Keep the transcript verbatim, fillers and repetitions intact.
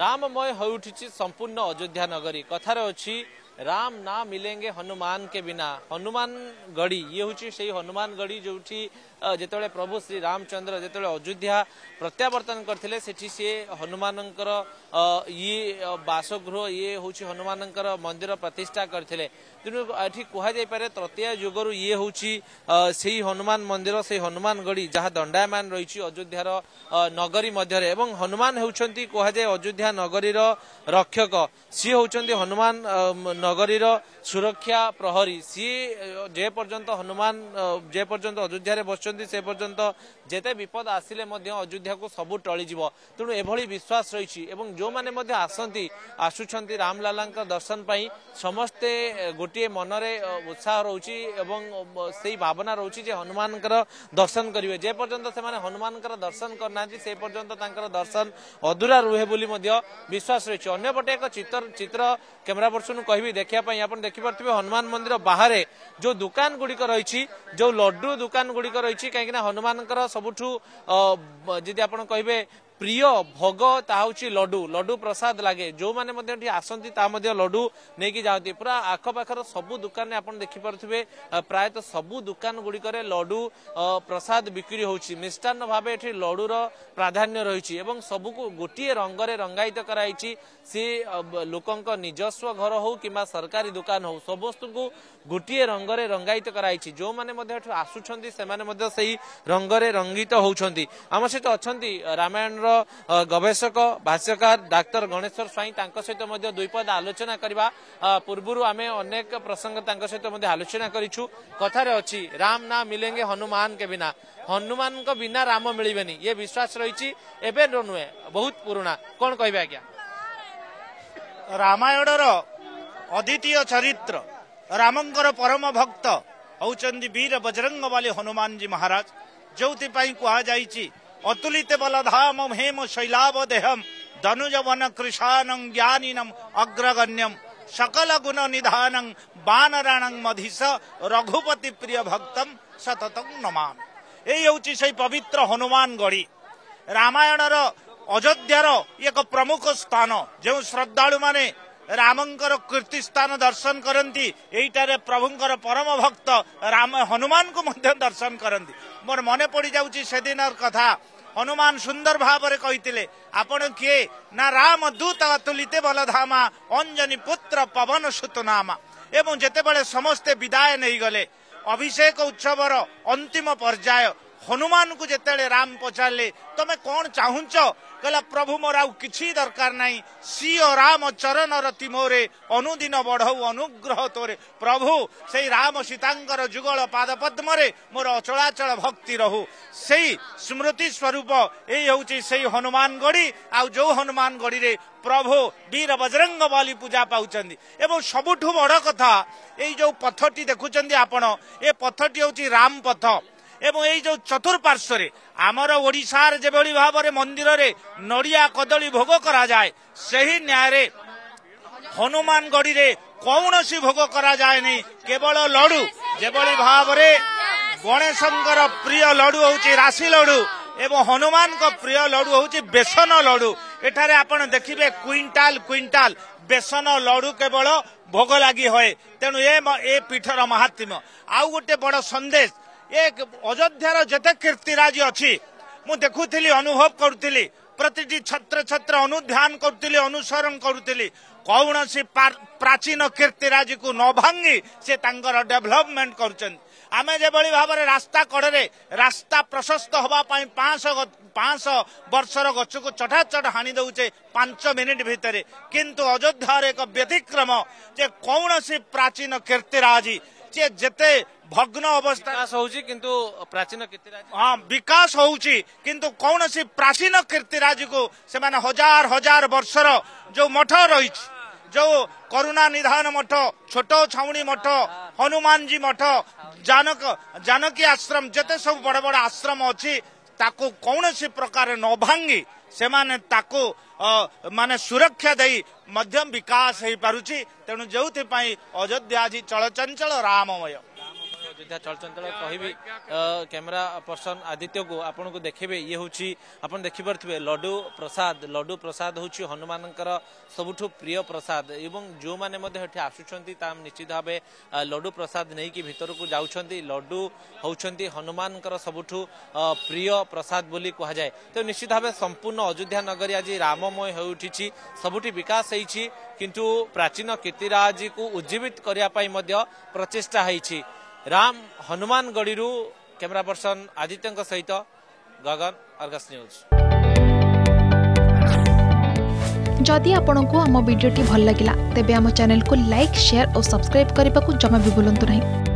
राममय होउठिछि संपूर्ण अयोध्या नगरी। कथार अच्छी राम ना मिलेंगे हनुमान के बिना। हनुमान गढ़ी ये हूँ से हनुमान गढ़ी जो जिते प्रभु श्री रामचंद्र जिते अयोध्या प्रत्यावर्तन करथिले सेठी से हनुमान ये बासगृह ये हूँ हनुमान मंदिर प्रतिष्ठा करथिले। तेणु ये कहुपे तृतीय युगर ये हूँ से हनुमान मंदिर से हनुमान गढ़ी जहाँ दंडायमान रही अयोध्यार नगरी मध्य। एवं हनुमान होउछन्ति कहुए अयोध्या नगरीर रक्षक। सी हूँ हनुमान नगरीर सुरक्षा प्रहरी। सी जे पर्यंत हनुमान जे पर्यंत अयोध्या बसुंत से पर्यंत जेते विपद आसिले मध्य अयोध्या को सबू टली जीव। तेणु एभली विश्वास रही। जो माने मध्य आसंती आसुछन्ति रामलाला दर्शन पाई समस्ते गोटे मनरे उत्साह रोची एवं से भावना रोची जे हनुमान दर्शन करिवे। जे पर्यंत से माने हनुमान दर्शन करना से पर्यंत तांकर दर्शन अधूरा रुहे बोली मध्य विश्वास रही। अन्यपटे एक चित्र चित्र कैमेरा पर्सन कहि देखापी आप देखिपे हनुमान मंदिर बाहर जो दुकान गुड़िक रही जो लड्डू दुकान गुड़िक रही कहीं हनुमान सबुठू जी आप कहे प्रिय भोग ताउची लड्डू लड्डू प्रसाद लगे। जो माने मध्य आसंती ता मध्य लड्डू नहीं जाती। पूरा आखपाखर सबू दुकान आप देखिपे प्रायत सबू दुकान गुड़िक लड्डू प्रसाद बिक्री होची। मिष्टान्न भाव ये लड्डूर प्राधान्य रही। सबको गोटे रंग रंगायित कराई। सी लोक निजस्व घर हो कि सरकारी दुकान हो समस्त को गोटे रंग रंगायित कराई। जो मैंने आसुंच से रंग रंगित होती। आम सहित अच्छा रामायण गवेषक भाष्यकार डाक्टर गणेश्वर स्वाई सहित दुईपद आलोचना करवा पूर्व आमे अनेक प्रसंग सहित आलोचना करूँ। कथार अच्छी राम ना मिलेंगे हनुमान के बिना। हनुमान के बिना राम मिलबेनी ये विश्वास रही नुहे बहुत पुराणा। कौन कह आज्ञा रामायण अद्वितीय चरित्र रामंकर परम भक्त होउचन्ति वीर बजरंग वाले हनुमान जी महाराज। जो कह जाइए अतुलित बलधाम हेम शैलाव देहम धनुजवन कृशानं ज्ञानिनं अग्रगण्यं सकल गुण निधानं बानराणं मधीश रघुपति प्रिय भक्तं सततं नमामि। ये होची से पवित्र हनुमान गढ़ी रामायणर अयोध्यार एक प्रमुख स्थान। जो श्रद्धालु माने रामंकर कीर्ति स्थान दर्शन करती यहीटार प्रभुंकर परम भक्त राम हनुमान को मध्य दर्शन करती। मोर मन पड़ जाउची से दिन कथा। हनुमान सुंदर भाव में कही आपण किए ना राम दूत अतुलित बलधामा अंजनी पुत्र पवन सुतनामा। एवं जितेबाला समस्ते विदाय नहीं गले अभिषेक उत्सवर अंतिम पर्याय हनुमान को जिते राम पचारे तमें कौन चाहूच कहला प्रभु मोर आउ किछि दरकार नहीं सी और राम चरण रति मोरे अनुदिन बढ़ऊ अनुग्रह तोरे। प्रभु से राम सीतांकर जुगल पाद पद्मरे मोर अचलाचल भक्ति रहू। से स्मृति स्वरूप यही हूँ से हनुमान गढ़ी। आउ जो हनुमान गढ़ी रे प्रभु वीर बजरंग वाली पूजा पाउचंदी। एवं सबुठू बड़ कथा यही जो पथटी देखुचंदी आपण ए पथटी हूँ राम पथ। एवं ये जो चतुर्पार्श्वे आमर ओडिशार जे भली भाव में मंदिर रे नड़िया कदली भोग करा जाए सही न्याय हनुमान गढ़ी रे कौनसी भोग करा जाए नहीं केवल लड़ू। जे भली भाव में गणेशंकर प्रिय लड़ू होची राशि लड़ू एवं हनुमान का प्रिय लड़ू होची बेसन लड़ू। एठारे आपण देखिबे क्विंटाल क्विंटाल बेसन लड़ू केवल भोग लगी होए। तेणु ए पीठर महात्म्य आउ गोटे बड़ संदेश एक अयोध्यार जते कीर्तिराजी अच्छी मु देखुली अनुभव करुली प्रति छात्र छात्र अनुध्यान करुली अनुसरण करुली कौन सी प्राचीन कीर्तिराजी को न भांगी से तांकर डेभलपमेंट कर। आमे जे भली भाव में रास्ता कड़े रास्ता प्रशस्त हवापाई पाँच वर्षर गच को चटाचट हाणी दौचे पांच मिनिट भितर। किंतु अयोध्यार एक व्यतिक्रम जे कौन सी प्राचीन कीर्तिराजी जे जेते भग्न अवस्था किंतु प्राचीन हाँ विकास होउची किंतु कौन सी प्राचीन कीर्तिराजी को से माने हजार हजार वर्षर जो मठ रही जो करुणा निधान मठ छोट छाउणी मठ हनुमान जी मठ जानक जानकी आश्रम जेते सब बड़ बड़ आश्रम अच्छी ताको कौन सी प्रकार न भांगी से माने ताको माने सुरक्षा दे मध्यम विकास हो पार्टी। तेणु जो अयोध्या आज चलचंचल राममय। अयोध्या चलचंचल कह कैमेरा पर्सन आदित्य को आपण को देखेबे ये होची आपण देखि परथिबे लड्डू प्रसाद लड्डू प्रसाद होची हनुमान सबुठु प्रिय प्रसाद एवं जो माने मध्ये हठी आसुछंती ताम निश्चित भाबे लड्डू प्रसाद नहीं कि भीतर को जाउछंती लड्डू होउछंती हनुमान सबुठु प्रिय प्रसाद बोली कहा जाए। तो निश्चित भाबे संपूर्ण अयोध्या नगरी आज राममय हो उठिछि सबुठी विकास हेछि किंतु प्राचीन कीर्तिराज को उज्जीवित करिया पाई मध्ये प्रचेष्टा हेछि। राम हनुमान गढ़ी कैमरा पर्सन आदित्यंक सहित गगन अर्गस न्यूज। जदि आपण को आम वीडियो भल लगा तेब आम चैनल को लाइक शेयर और सब्सक्राइब करने को जमा भी भूलु नहीं।